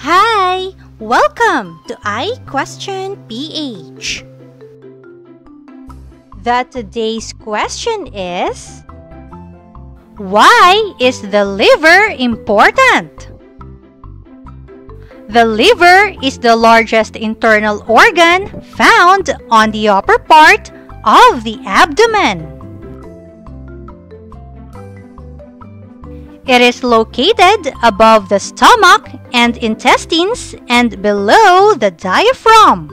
Hi! Welcome to iQuestion PH. Today's question is, why is the liver important? The liver is the largest internal organ found on the upper part of the abdomen. It is located above the stomach and intestines and below the diaphragm.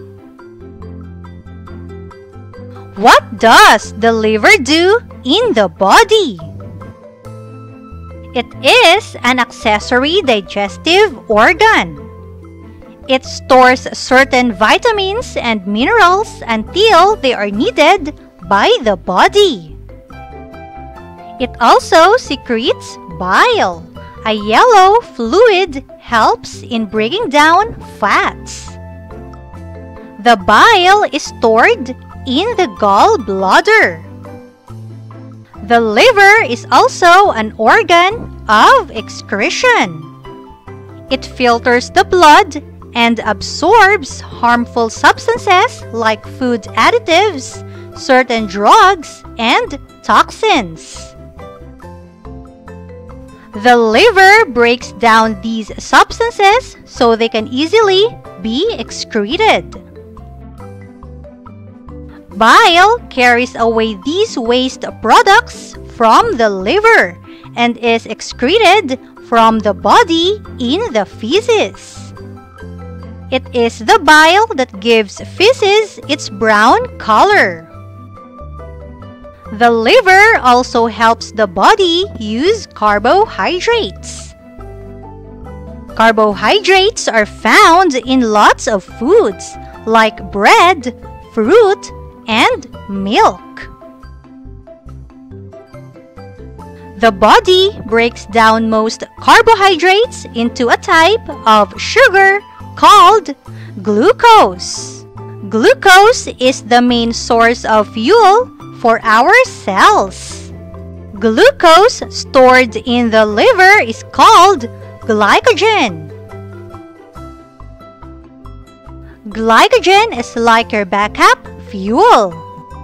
What does the liver do in the body? It is an accessory digestive organ. It stores certain vitamins and minerals until they are needed by the body. It also secretes bile, a yellow fluid helps in breaking down fats. The bile is stored in the gallbladder. The liver is also an organ of excretion. It filters the blood and absorbs harmful substances like food additives, certain drugs, and toxins. The liver breaks down these substances so they can easily be excreted. Bile carries away these waste products from the liver and is excreted from the body in the feces. It is the bile that gives feces its brown color. The liver also helps the body use carbohydrates. Carbohydrates are found in lots of foods like bread, fruit, and milk. The body breaks down most carbohydrates into a type of sugar called glucose. Glucose is the main source of fuel for our cells. Glucose stored in the liver is called glycogen. Glycogen is like your backup fuel.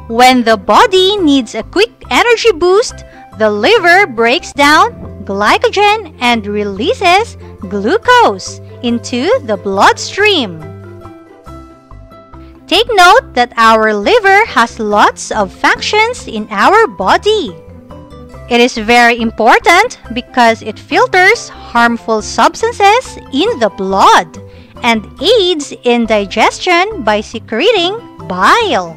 When the body needs a quick energy boost, the liver breaks down glycogen and releases glucose into the bloodstream. Take note that our liver has lots of functions in our body. It is very important because it filters harmful substances in the blood and aids in digestion by secreting bile.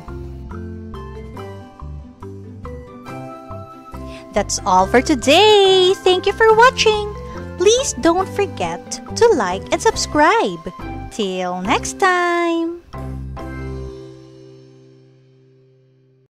That's all for today. Thank you for watching. Please don't forget to like and subscribe. Till next time.